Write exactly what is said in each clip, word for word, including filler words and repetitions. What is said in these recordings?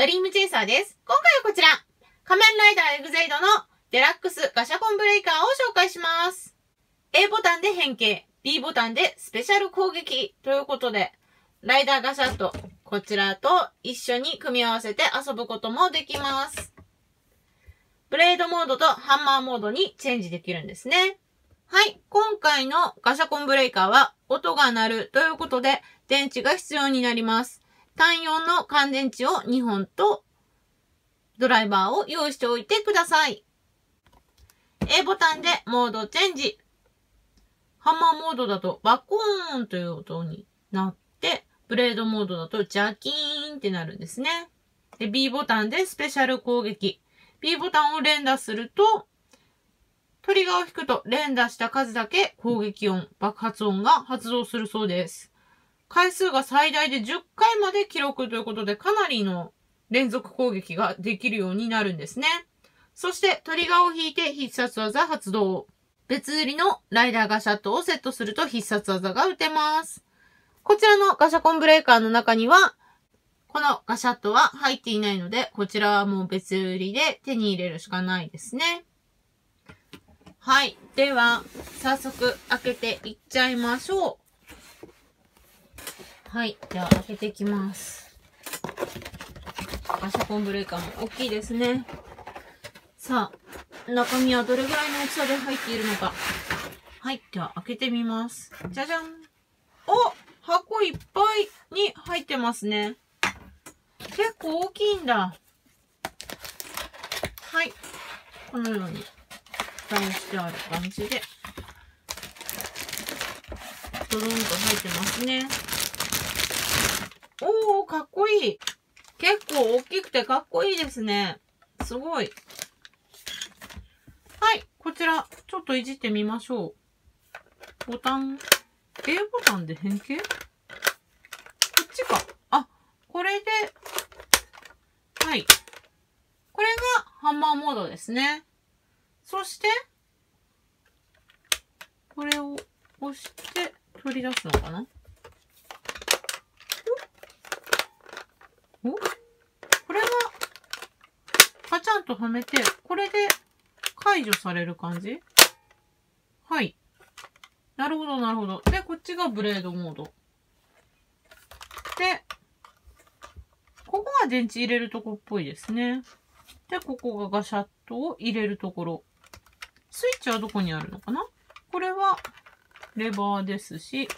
ドリームチェイサーです。今回はこちら、仮面ライダーエグゼイドのデラックスガシャコンブレイカーを紹介します。A ボタンで変形、B ボタンでスペシャル攻撃ということで、ライダーガシャとこちらと一緒に組み合わせて遊ぶこともできます。ブレードモードとハンマーモードにチェンジできるんですね。はい。今回のガシャコンブレイカーは音が鳴るということで電池が必要になります。単よんの乾電池をにほんとドライバーを用意しておいてください。A ボタンでモードチェンジ。ハンマーモードだとバコーンという音になって、ブレードモードだとジャキーンってなるんですね。で、B ボタンでスペシャル攻撃。B ボタンを連打すると、トリガーを引くと連打した数だけ攻撃音、爆発音が発動するそうです。回数が最大でじゅっかいまで記録ということでかなりの連続攻撃ができるようになるんですね。そしてトリガーを引いて必殺技発動。別売りのライダーガシャットをセットすると必殺技が打てます。こちらのガシャコンブレーカーの中にはこのガシャットは入っていないのでこちらはもう別売りで手に入れるしかないですね。はい。では、早速開けていっちゃいましょう。はい。じゃあ開けていきます。ガシャコンブレーカーも大きいですね。さあ、中身はどれぐらいの大きさで入っているのか。はい。では開けてみます。じゃじゃん。お！箱いっぱいに入ってますね。結構大きいんだ。はい。このように。蓋をしてある感じでドロンと入ってますね。おー、かっこいい。結構大きくてかっこいいですね。すごい。はい、こちらちょっといじってみましょう。ボタン A ボタンで変形？こっちか。あ、これで、はい、これがハンマーモードですね。そして、これを押して取り出すのかな？お？お？これが、カチャンとはめて、これで解除される感じ？はい。なるほど、なるほど。で、こっちがブレードモード。で、ここが電池入れるとこっぽいですね。で、ここがガシャットを入れるところ。スイッチはどこにあるのかな？これはレバーですし、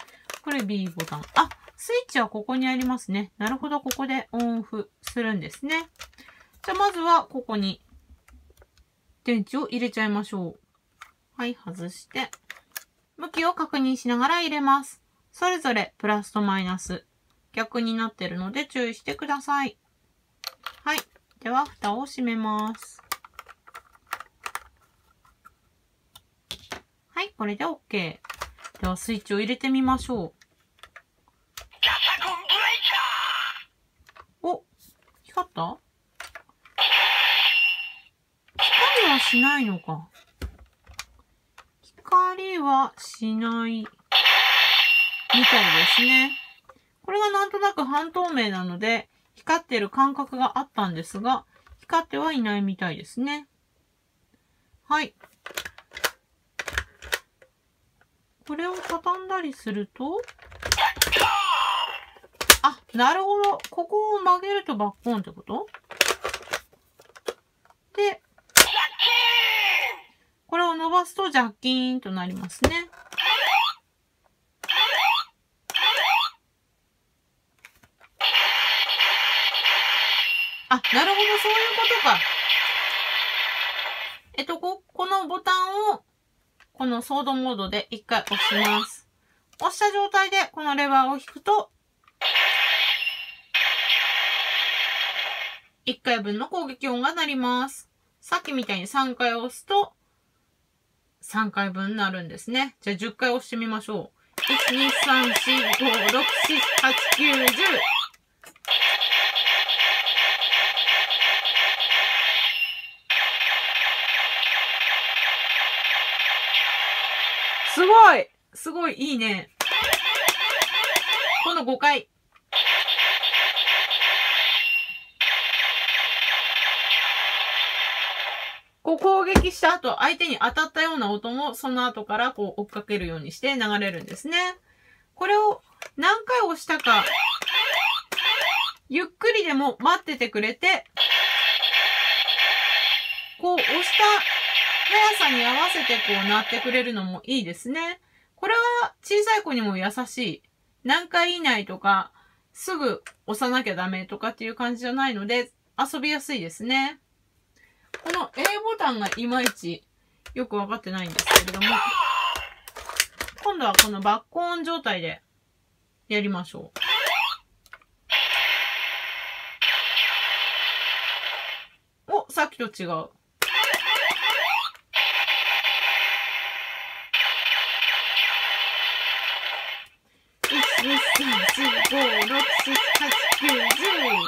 これ B ボタン。あ、スイッチはここにありますね。なるほど、ここでオンオフするんですね。じゃあまずはここに電池を入れちゃいましょう。はい、外して。向きを確認しながら入れます。それぞれプラスとマイナス。逆になってるので注意してください。はい。では、蓋を閉めます。はい、これで OK。では、スイッチを入れてみましょう。ガシャコンブレイカー！お、光った？光はしないのか。光はしないみたいですね。これがなんとなく半透明なので、光ってる感覚があったんですが、光ってはいないみたいですね。はい。これを畳んだりすると、あ、なるほど。ここを曲げるとバッコーンってこと？で、これを伸ばすとジャッキーンとなりますね。あ、なるほど、そういうことか。えっと、こ、このボタンを、このソードモードで一回押します。押した状態で、このレバーを引くと、いっかいぶんの攻撃音が鳴ります。さっきみたいにさんかい押すと、さんかいぶんになるんですね。じゃあじゅっかい押してみましょう。いち、に、さん、し、ご、ろく、しち、はち、きゅう、じゅう。すごい、すごいいいね。今度ごかい。こう攻撃した後、相手に当たったような音もその後からこう追っかけるようにして流れるんですね。これを何回押したか、ゆっくりでも待っててくれて、こう押した速さに合わせてこう鳴ってくれるのもいいですね。これは小さい子にも優しい。何回以内とか、すぐ押さなきゃダメとかっていう感じじゃないので、遊びやすいですね。この A ボタンがいまいちよくわかってないんですけれども、今度はこのバックオン状態でやりましょう。お、さっきと違う。いち、に、さん、よん、ご、ろく、なな、はち、きゅう、じゅう。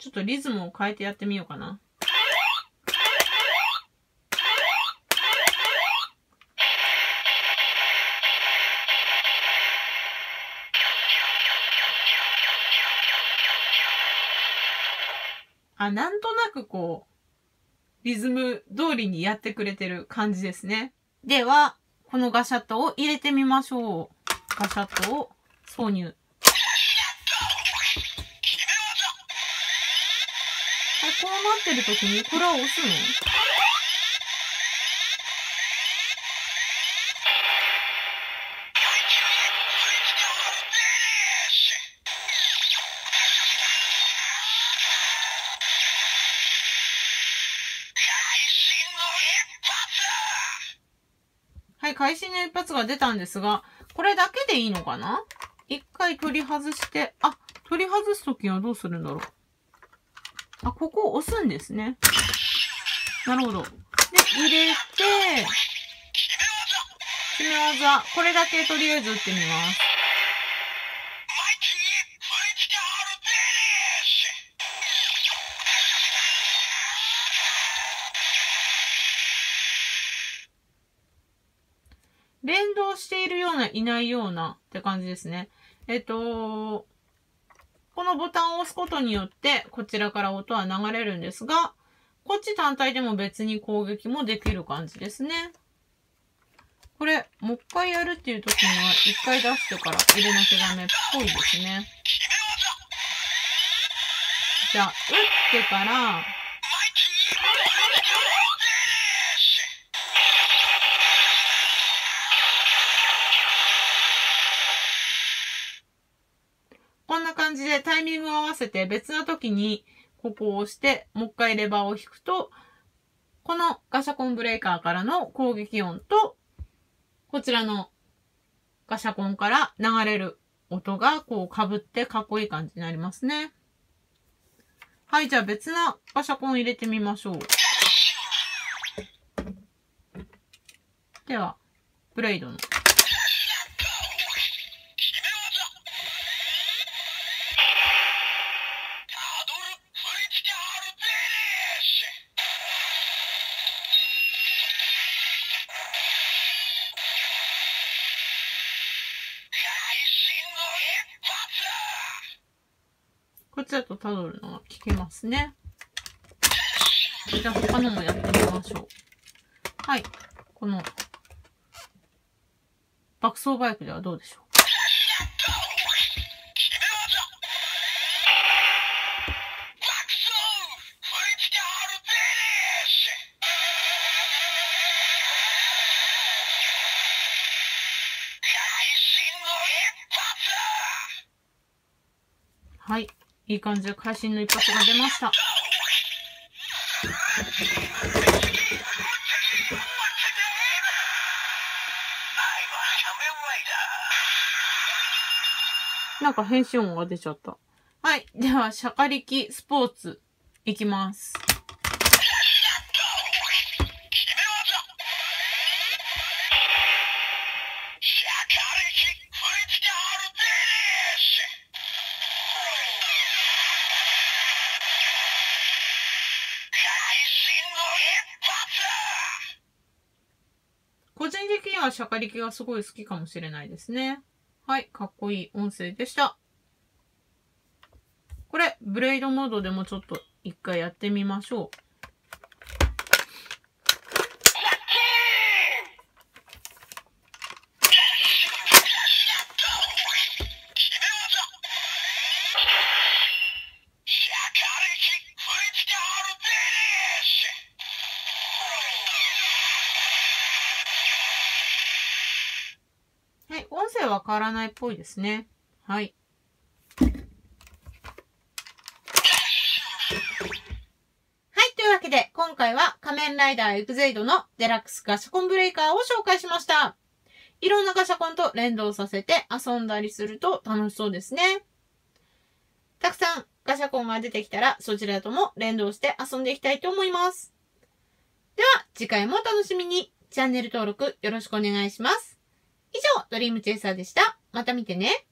ちょっとリズムを変えてやってみようかな。あ、なんとなくこう、リズム通りにやってくれてる感じですね。では、このガシャットを入れてみましょう。ガシャットを挿入。こうなってる時にこれは押すの？はい、会心の一発が出たんですが、これだけでいいのかな？一回取り外して、あ、取り外す時はどうするんだろう。あ、ここを押すんですね。なるほど。で、入れて、決め技。これだけとりあえず打ってみます。連動しているような、いないようなって感じですね。えっと、このボタンを押すことによって、こちらから音は流れるんですが、こっち単体でも別に攻撃もできる感じですね。これ、もう一回やるっていう時には、一回出してから入れなきゃダメっぽいですね。じゃあ、打ってから、感じでタイミングを合わせて別の時にここを押してもう一回レバーを引くと、このガシャコンブレーカーからの攻撃音とこちらのガシャコンから流れる音がこう被ってかっこいい感じになりますね。はい、じゃあ別なガシャコン入れてみましょう。ではブレイドのこっちだとたどるのが聞けますね。じゃあ他のもやってみましょう。はい。この、爆走バイクではどうでしょう。はい。いい感じで会心の一発が出ました。なんか変身音が出ちゃった。はい。では、シャカリキスポーツいきます。個人的にはシャカリキがすごい好きかもしれないですね。はい、かっこいい音声でした。これ、ブレイドモードでもちょっと一回やってみましょう。音声は変わらないっぽいですね。はい。はい。というわけで、今回は仮面ライダーエグゼイドのデラックスガシャコンブレイカーを紹介しました。いろんなガシャコンと連動させて遊んだりすると楽しそうですね。たくさんガシャコンが出てきたら、そちらとも連動して遊んでいきたいと思います。では、次回もお楽しみに。チャンネル登録よろしくお願いします。以上、ドリームチェイサーでした。また見てね。